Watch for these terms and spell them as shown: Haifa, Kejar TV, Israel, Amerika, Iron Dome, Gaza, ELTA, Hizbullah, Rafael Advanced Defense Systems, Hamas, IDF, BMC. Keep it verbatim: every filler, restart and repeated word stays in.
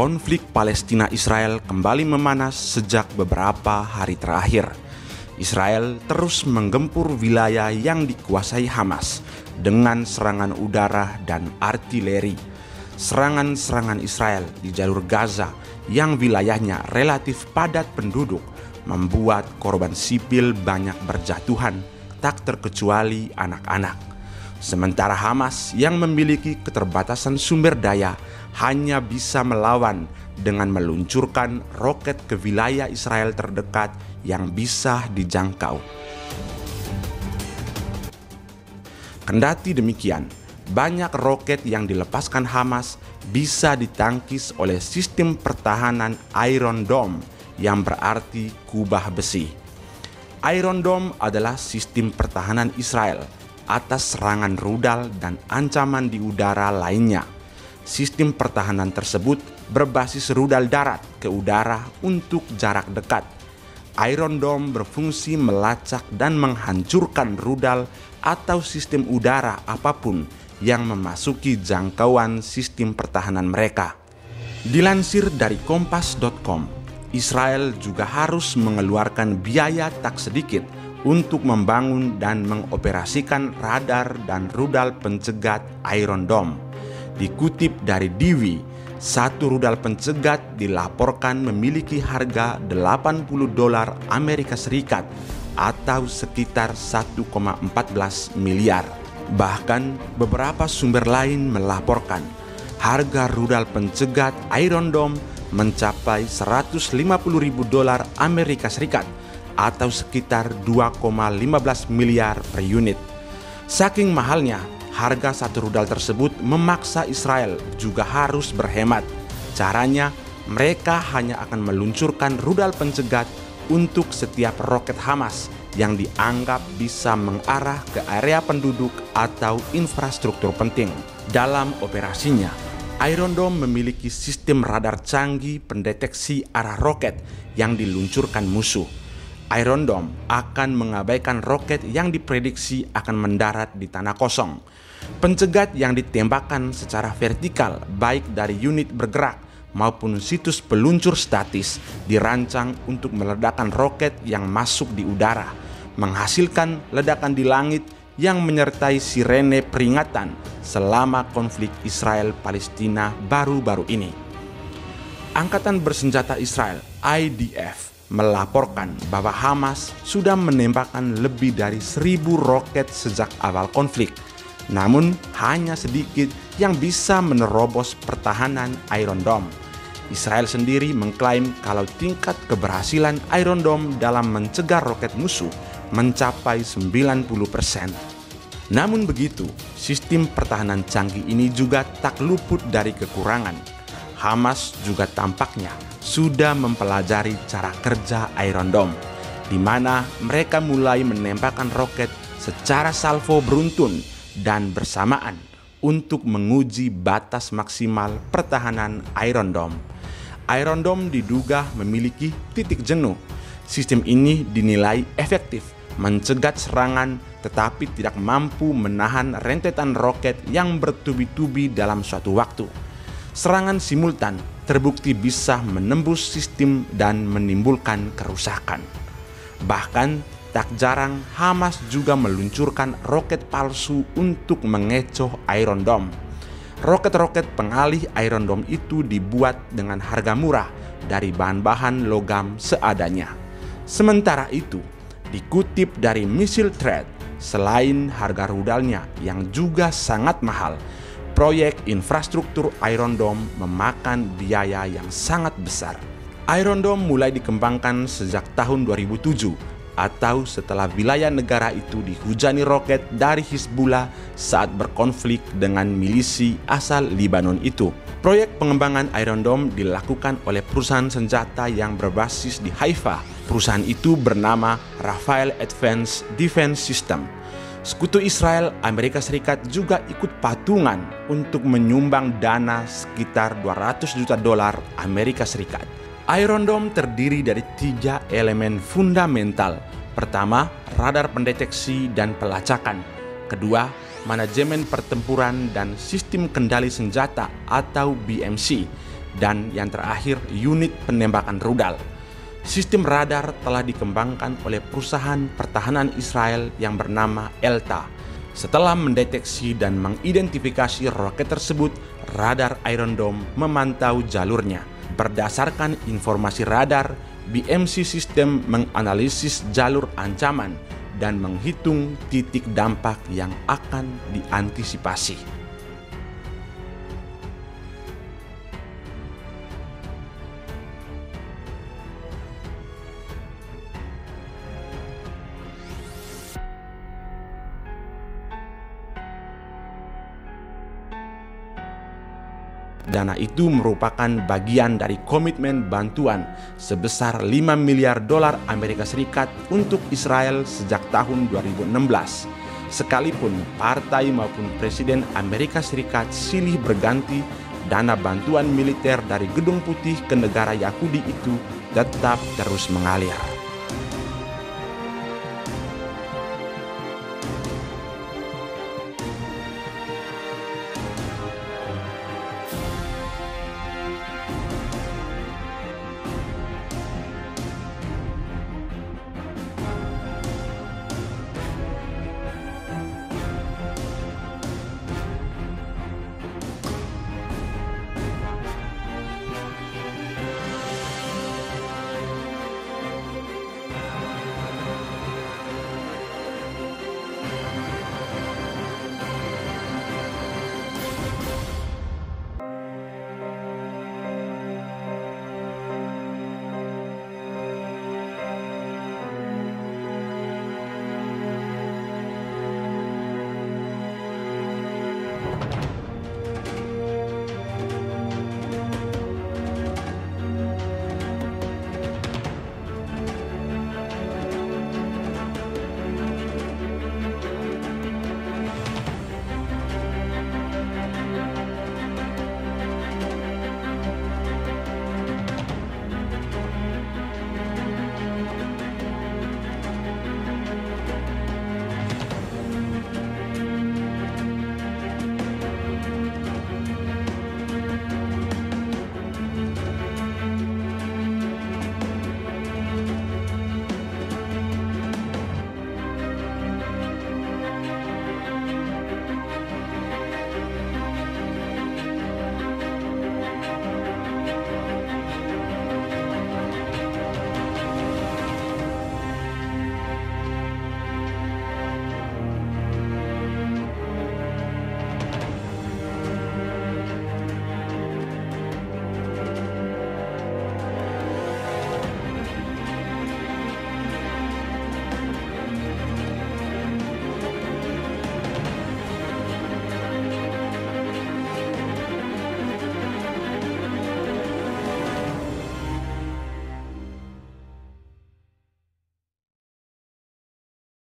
Konflik Palestina-Israel kembali memanas sejak beberapa hari terakhir. Israel terus menggempur wilayah yang dikuasai Hamas dengan serangan udara dan artileri. Serangan-serangan Israel di jalur Gaza yang wilayahnya relatif padat penduduk membuat korban sipil banyak berjatuhan, tak terkecuali anak-anak. Sementara Hamas yang memiliki keterbatasan sumber daya hanya bisa melawan dengan meluncurkan roket ke wilayah Israel terdekat yang bisa dijangkau. Kendati demikian, banyak roket yang dilepaskan Hamas bisa ditangkis oleh sistem pertahanan Iron Dome yang berarti kubah besi. Iron Dome adalah sistem pertahanan Israel atas serangan rudal dan ancaman di udara lainnya. Sistem pertahanan tersebut berbasis rudal darat ke udara untuk jarak dekat. Iron Dome berfungsi melacak dan menghancurkan rudal atau sistem udara apapun yang memasuki jangkauan sistem pertahanan mereka. Dilansir dari kompas titik com, Israel juga harus mengeluarkan biaya tak sedikit untuk membangun dan mengoperasikan radar dan rudal pencegat Iron Dome. Dikutip dari Diwi, satu rudal pencegat dilaporkan memiliki harga delapan puluh dolar Amerika Serikat atau sekitar satu koma empat belas miliar. Bahkan beberapa sumber lain melaporkan harga rudal pencegat Iron Dome mencapai seratus lima puluh ribu dolar Amerika Serikat atau sekitar dua koma lima belas miliar per unit. Saking mahalnya, harga satu rudal tersebut memaksa Israel juga harus berhemat. Caranya, mereka hanya akan meluncurkan rudal pencegat untuk setiap roket Hamas yang dianggap bisa mengarah ke area penduduk atau infrastruktur penting. Dalam operasinya, Iron Dome memiliki sistem radar canggih pendeteksi arah roket yang diluncurkan musuh. Iron Dome akan mengabaikan roket yang diprediksi akan mendarat di tanah kosong. Pencegat yang ditembakkan secara vertikal baik dari unit bergerak maupun situs peluncur statis dirancang untuk meledakkan roket yang masuk di udara, menghasilkan ledakan di langit yang menyertai sirene peringatan selama konflik Israel-Palestina baru-baru ini. Angkatan bersenjata Israel, I D F, melaporkan bahwa Hamas sudah menembakkan lebih dari seribu roket sejak awal konflik. Namun hanya sedikit yang bisa menerobos pertahanan Iron Dome. Israel sendiri mengklaim kalau tingkat keberhasilan Iron Dome dalam mencegah roket musuh mencapai sembilan puluh persen. Namun begitu, sistem pertahanan canggih ini juga tak luput dari kekurangan. Hamas juga tampaknya sudah mempelajari cara kerja Iron Dome, di mana mereka mulai menembakkan roket secara salvo beruntun dan bersamaan untuk menguji batas maksimal pertahanan Iron Dome. Iron Dome diduga memiliki titik jenuh. Sistem ini dinilai efektif mencegat serangan tetapi tidak mampu menahan rentetan roket yang bertubi-tubi dalam suatu waktu. Serangan simultan terbukti bisa menembus sistem dan menimbulkan kerusakan. Bahkan tak jarang Hamas juga meluncurkan roket palsu untuk mengecoh Iron Dome. Roket-roket pengalih Iron Dome itu dibuat dengan harga murah dari bahan-bahan logam seadanya. Sementara itu, dikutip dari Missile Threat, selain harga rudalnya yang juga sangat mahal, proyek infrastruktur Iron Dome memakan biaya yang sangat besar. Iron Dome mulai dikembangkan sejak tahun dua ribu tujuh atau setelah wilayah negara itu dihujani roket dari Hizbullah saat berkonflik dengan milisi asal Lebanon itu. Proyek pengembangan Iron Dome dilakukan oleh perusahaan senjata yang berbasis di Haifa. Perusahaan itu bernama Rafael Advanced Defense Systems. Sekutu Israel, Amerika Serikat juga ikut patungan untuk menyumbang dana sekitar dua ratus juta dolar Amerika Serikat. Iron Dome terdiri dari tiga elemen fundamental. Pertama, radar pendeteksi dan pelacakan. Kedua, manajemen pertempuran dan sistem kendali senjata atau B M C. Dan yang terakhir, unit penembakan rudal. Sistem radar telah dikembangkan oleh perusahaan pertahanan Israel yang bernama E L T A. Setelah mendeteksi dan mengidentifikasi roket tersebut, radar Iron Dome memantau jalurnya. Berdasarkan informasi radar, B M C sistem menganalisis jalur ancaman dan menghitung titik dampak yang akan diantisipasi. Dana itu merupakan bagian dari komitmen bantuan sebesar lima miliar dolar Amerika Serikat untuk Israel sejak tahun dua ribu enam belas. Sekalipun partai maupun presiden Amerika Serikat silih berganti, dana bantuan militer dari Gedung Putih ke negara Yahudi itu tetap terus mengalir.